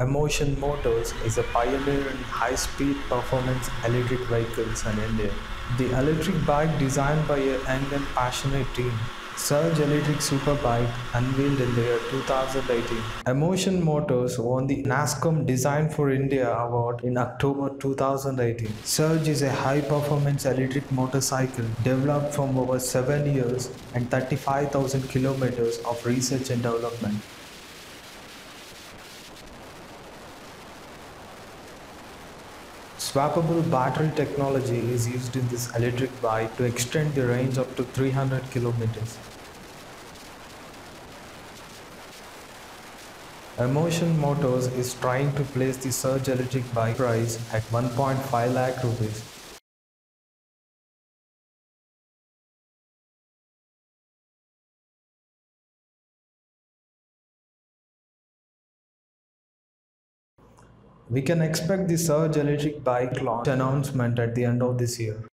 eMotion Motors is a pioneer in high-speed performance electric vehicles in India. The electric bike designed by a young and passionate team, Surge Electric Superbike, unveiled in the year 2018. eMotion Motors won the Nasscom Design for India Award in October 2018. Surge is a high-performance electric motorcycle developed from over 7 years and 35,000 kilometers of research and development. Swappable battery technology is used in this electric bike to extend the range up to 300 kilometers. eMotion Motors is trying to place the Surge Electric Bike price at 1.5 lakh rupees. We can expect the Surge Electric Bike launch announcement at the end of this year.